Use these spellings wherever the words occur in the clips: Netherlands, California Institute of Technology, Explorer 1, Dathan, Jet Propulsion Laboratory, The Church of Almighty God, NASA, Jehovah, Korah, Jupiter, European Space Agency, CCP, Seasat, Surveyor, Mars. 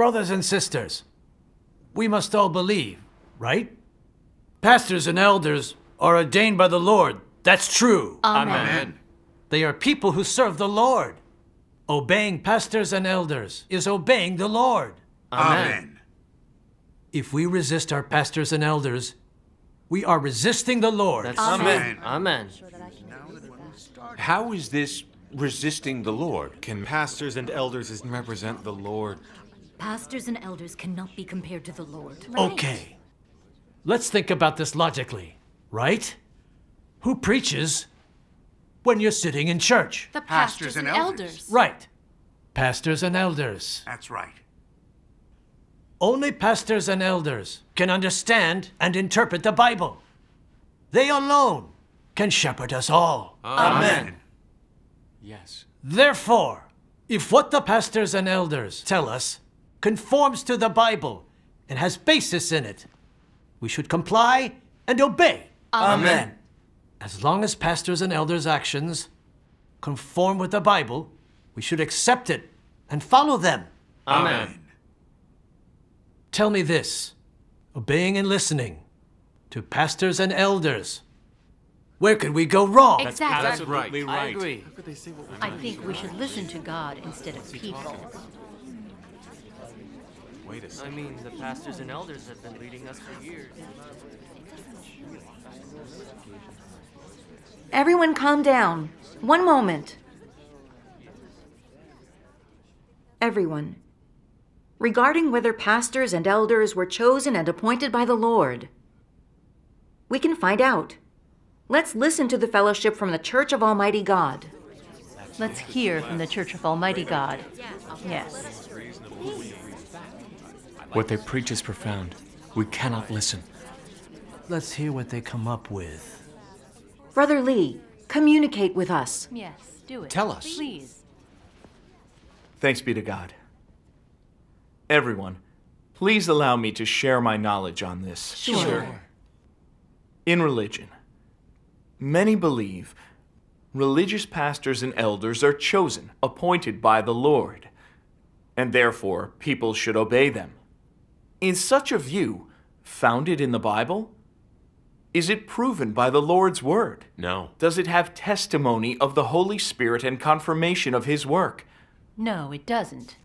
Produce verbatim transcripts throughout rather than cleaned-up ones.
Brothers and sisters, we must all believe, right? Pastors and elders are ordained by the Lord. That's true. Amen. Amen. They are people who serve the Lord. Obeying pastors and elders is obeying the Lord. Amen. Amen. If we resist our pastors and elders, we are resisting the Lord. That's Amen. Amen. How is this resisting the Lord? Can pastors and elders represent the Lord? Pastors and elders cannot be compared to the Lord. Right. Okay. Let's think about this logically, right? Who preaches when you're sitting in church? The pastors, pastors and, and elders. elders. Right. Pastors and elders. That's right. Only pastors and elders can understand and interpret the Bible. They alone can shepherd us all. Amen. Amen. Yes. Therefore, if what the pastors and elders tell us conforms to the Bible and has basis in it, we should comply and obey. Amen. Amen. As long as pastors and elders' actions conform with the Bible, we should accept it and follow them. Amen. Amen. Tell me this, obeying and listening to pastors and elders, where could we go wrong? Exactly. That's absolutely right. I agree. How could they say what we I think we should listen to God instead of people. Wait a second. I mean, the pastors and elders have been leading us for years. Everyone calm down. One moment. Everyone. Regarding whether pastors and elders were chosen and appointed by the Lord. We can find out. Let's listen to the fellowship from the Church of Almighty God. Let's hear from the Church of Almighty God. Yes. What they preach is profound. We cannot listen. Let's hear what they come up with. Brother Lee, communicate with us. Yes, do it. Tell us. Please. Thanks be to God. Everyone, please allow me to share my knowledge on this. Sure. Sure. In religion, many believe religious pastors and elders are chosen, appointed by the Lord, and therefore people should obey them. Is such a view founded in the Bible? Is it proven by the Lord's word? No. Does it have testimony of the Holy Spirit and confirmation of his work? No, it doesn't.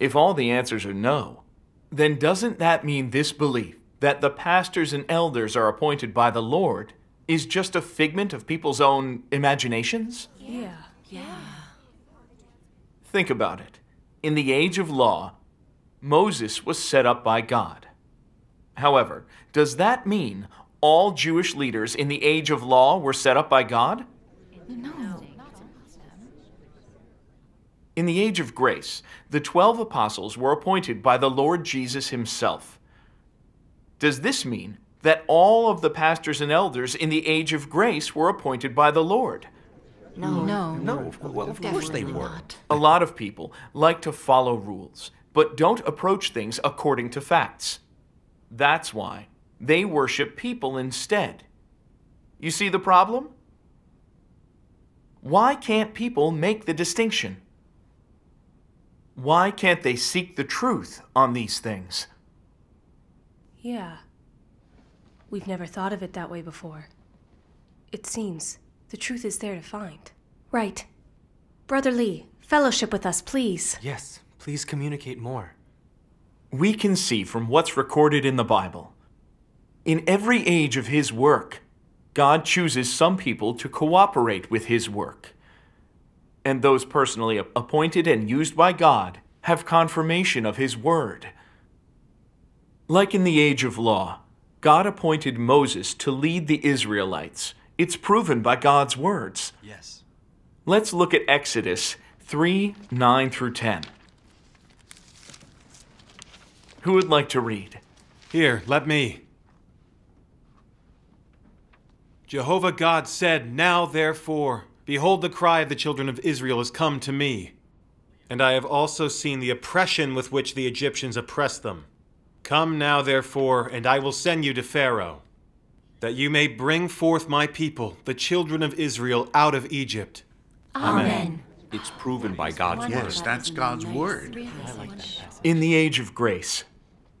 If all the answers are no, then doesn't that mean this belief that the pastors and elders are appointed by the Lord is just a figment of people's own imaginations? Yeah, yeah. Think about it. In the age of law, Moses was set up by God. However, does that mean all Jewish leaders in the age of law were set up by God? No. In the age of grace, the twelve apostles were appointed by the Lord Jesus himself. Does this mean that all of the pastors and elders in the age of grace were appointed by the Lord? No. No, no. Well, of course they weren't. A lot of people like to follow rules, but don't approach things according to facts. That's why they worship people instead. You see the problem? Why can't people make the distinction? Why can't they seek the truth on these things? Yeah. We've never thought of it that way before. It seems the truth is there to find. Right. Brother Lee, fellowship with us, please. Yes, please communicate more. We can see from what's recorded in the Bible. In every age of his work, God chooses some people to cooperate with his work. And those personally appointed and used by God have confirmation of his word. Like in the age of law, God appointed Moses to lead the Israelites. It's proven by God's words. Yes. Let's look at Exodus three, nine through ten. Who would like to read? Here, let me. Jehovah God said, "Now therefore, behold, the cry of the children of Israel has come to me, and I have also seen the oppression with which the Egyptians oppress them. Come now, therefore, and I will send you to Pharaoh, that you may bring forth my people, the children of Israel, out of Egypt." Amen. Amen. It's proven by God's word. Yes, that's God's word. In the age of grace,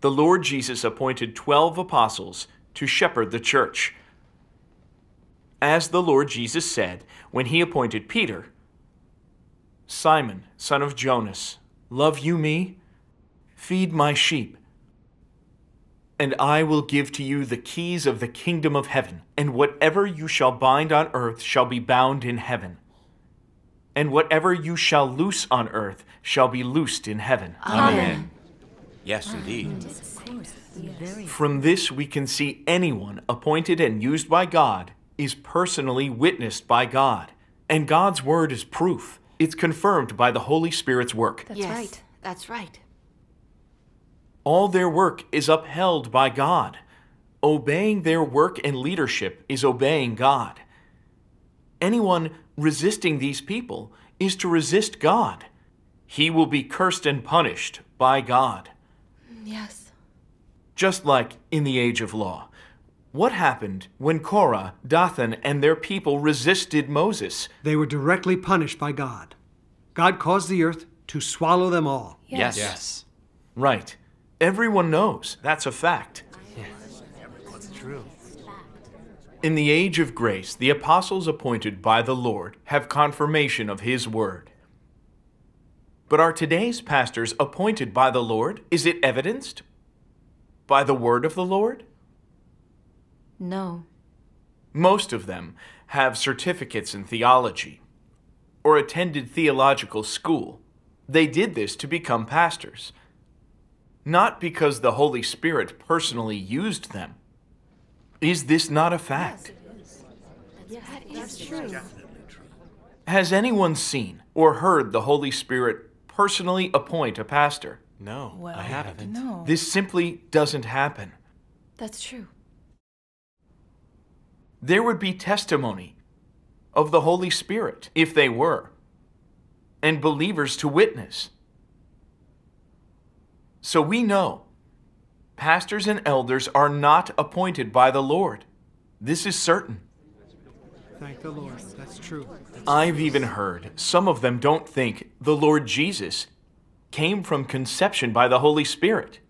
the Lord Jesus appointed twelve apostles to shepherd the church. As the Lord Jesus said when he appointed Peter, "Simon, son of Jonas, love you me? Feed my sheep. And I will give to you the keys of the kingdom of heaven. And whatever you shall bind on earth shall be bound in heaven. And whatever you shall loose on earth shall be loosed in heaven." Amen. Amen. Yes, indeed. From this we can see anyone appointed and used by God is personally witnessed by God. And God's word is proof. It's confirmed by the Holy Spirit's work. That's yes, right. That's right. All their work is upheld by God. Obeying their work and leadership is obeying God. Anyone resisting these people is to resist God. He will be cursed and punished by God. Yes. Just like in the age of law. What happened when Korah, Dathan, and their people resisted Moses? They were directly punished by God. God caused the earth to swallow them all. Yes. Yes. Yes. Right. Everyone knows. That's a fact. Yes. That's true. In the age of grace, the apostles appointed by the Lord have confirmation of His word. But are today's pastors appointed by the Lord? Is it evidenced by the word of the Lord? No. Most of them have certificates in theology or attended theological school. They did this to become pastors. Not because the Holy Spirit personally used them. Is this not a fact? Yes, it is. Yeah, that's true. Has anyone seen or heard the Holy Spirit personally appoint a pastor? No, well, I haven't. No. This simply doesn't happen. That's true. There would be testimony of the Holy Spirit if they were, and believers to witness. So we know pastors and elders are not appointed by the Lord. This is certain. Thank the Lord. That's true. I've even heard some of them don't think the Lord Jesus came from conception by the Holy Spirit.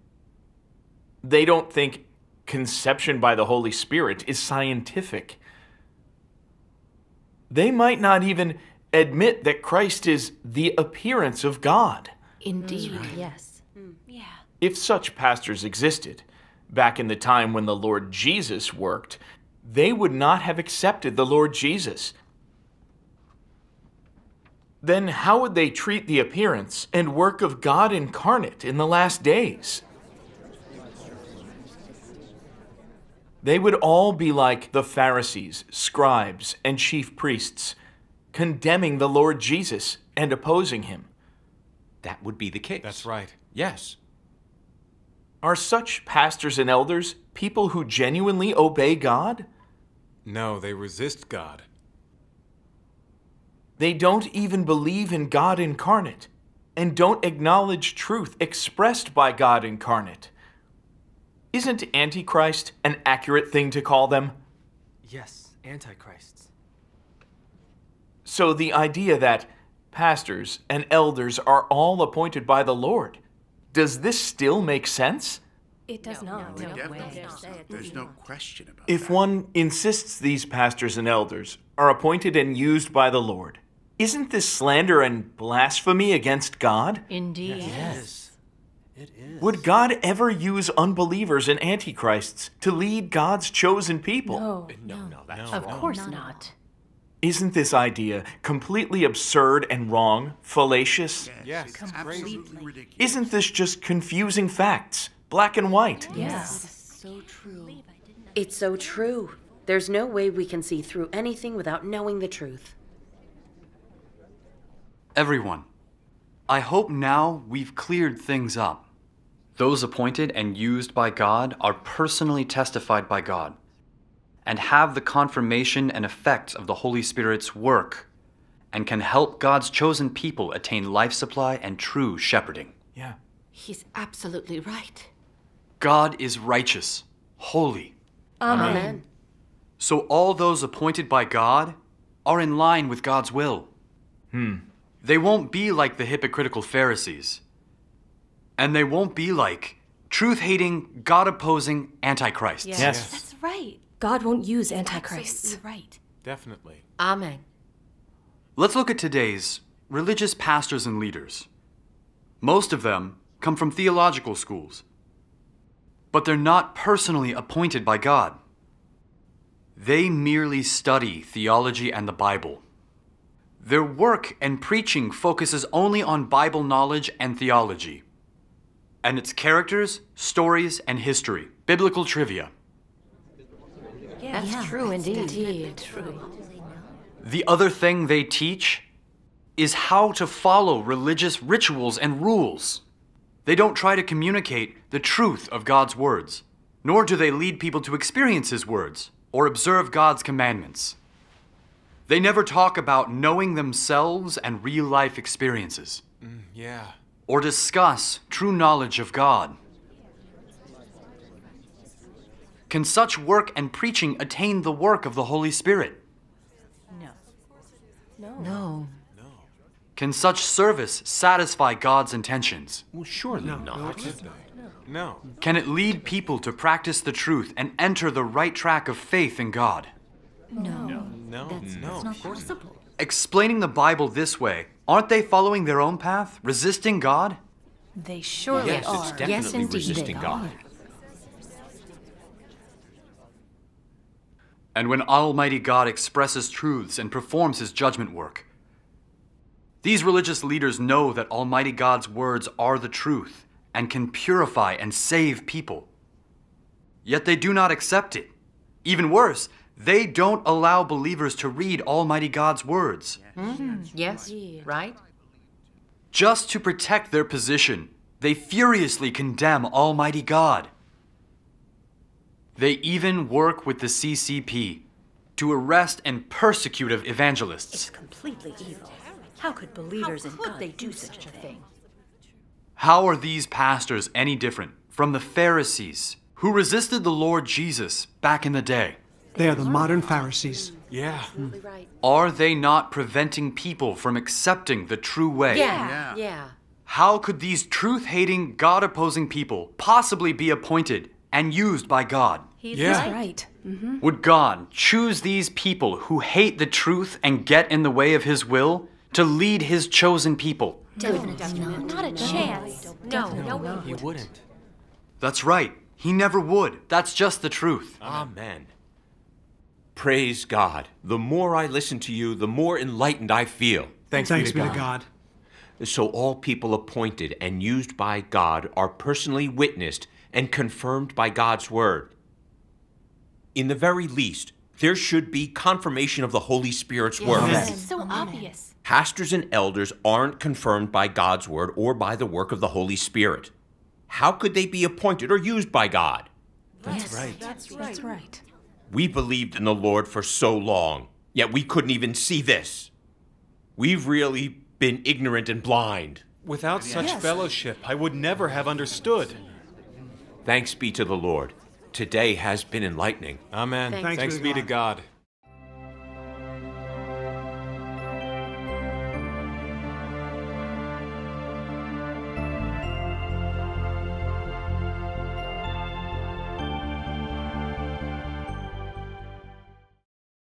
They don't think conception by the Holy Spirit is scientific. They might not even admit that Christ is the appearance of God. Indeed, right. Yes. Yeah. If such pastors existed back in the time when the Lord Jesus worked, they would not have accepted the Lord Jesus. Then how would they treat the appearance and work of God incarnate in the last days? They would all be like the Pharisees, scribes, and chief priests, condemning the Lord Jesus and opposing him. That would be the case. That's right. Yes. Are such pastors and elders people who genuinely obey God? No, they resist God. They don't even believe in God incarnate and don't acknowledge truth expressed by God incarnate. Isn't Antichrist an accurate thing to call them? Yes, Antichrists. So the idea that pastors and elders are all appointed by the Lord. Does this still make sense? It does not. No, no way. There's no question about it. If one insists these pastors and elders are appointed and used by the Lord, isn't this slander and blasphemy against God? Indeed. Yes. It is. Would God ever use unbelievers and antichrists to lead God's chosen people? No, no, no. That's wrong. Of course not. Isn't this idea completely absurd and wrong, fallacious? Yes, yes, absolutely ridiculous. Isn't this just confusing facts, black and white? Yes. Yes. So true. It's so true. There's no way we can see through anything without knowing the truth. Everyone, I hope now we've cleared things up. Those appointed and used by God are personally testified by God, and have the confirmation and effect of the Holy Spirit's work, and can help God's chosen people attain life supply and true shepherding. Yeah. He's absolutely right. God is righteous, holy. Amen. Amen. So all those appointed by God are in line with God's will. Hmm. They won't be like the hypocritical Pharisees. And they won't be like truth-hating, God-opposing antichrists. Yes. yes. That's right. God won't use antichrists. That's right. Definitely. Amen. Let's look at today's religious pastors and leaders. Most of them come from theological schools, but they're not personally appointed by God. They merely study theology and the Bible. Their work and preaching focuses only on Bible knowledge and theology, and its characters, stories, and history, biblical trivia. Yeah, that's yeah, true that's indeed. indeed true. The other thing they teach is how to follow religious rituals and rules. They don't try to communicate the truth of God's words, nor do they lead people to experience His words or observe God's commandments. They never talk about knowing themselves and real-life experiences. Mm, yeah. Or discuss true knowledge of God. Can such work and preaching attain the work of the Holy Spirit? No. No. No. Can such service satisfy God's intentions? Well, surely no. not. No. no. Can it lead people to practice the truth and enter the right track of faith in God? No. No. no. That's, no. that's not possible. Explaining the Bible this way, aren't they following their own path, resisting God? They surely yes, are. Yes, it's definitely yes, resisting God. And when Almighty God expresses truths and performs His judgment work, these religious leaders know that Almighty God's words are the truth and can purify and save people. Yet they do not accept it. Even worse, they don't allow believers to read Almighty God's words. Mm-hmm. Yes, right? Just to protect their position, they furiously condemn Almighty God. They even work with the C C P to arrest and persecute evangelists. It's completely evil. How could believers in God do such a thing? How are these pastors any different from the Pharisees who resisted the Lord Jesus back in the day? They are the modern Pharisees. Yeah. Mm. Are they not preventing people from accepting the true way? Yeah. Yeah. yeah. How could these truth-hating, God-opposing people possibly be appointed and used by God? He's yeah. right. Mm-hmm. Would God choose these people who hate the truth and get in the way of His will to lead His chosen people? Definitely no, not. Not a chance. No, no, no, He wouldn't. That's right. He never would. That's just the truth. Amen. Praise God. The more I listen to you, the more enlightened I feel. Thanks, Thanks be to God. to God. So all people appointed and used by God are personally witnessed and confirmed by God's Word. In the very least, there should be confirmation of the Holy Spirit's yes. work. Yes. It's so Amen. obvious. Pastors and elders aren't confirmed by God's Word or by the work of the Holy Spirit. How could they be appointed or used by God? That's yes. right. That's right. That's right. We believed in the Lord for so long, yet we couldn't even see this. We've really been ignorant and blind. Without such yes. fellowship, I would never have understood. Thanks be to the Lord. Today has been enlightening. Amen. Thanks, Thanks, Thanks be to God.